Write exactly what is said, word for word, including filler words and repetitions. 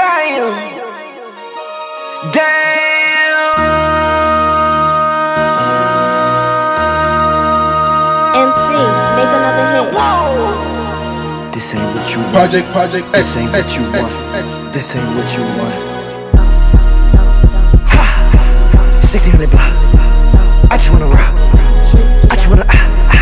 Damn. Damn. M C, make another hit. Whoa. This ain't what you want. Project, project, this ain't what you want. This ain't what you want. Ha! sixteen hundred block. I just wanna rock. I just wanna. Ah, ah.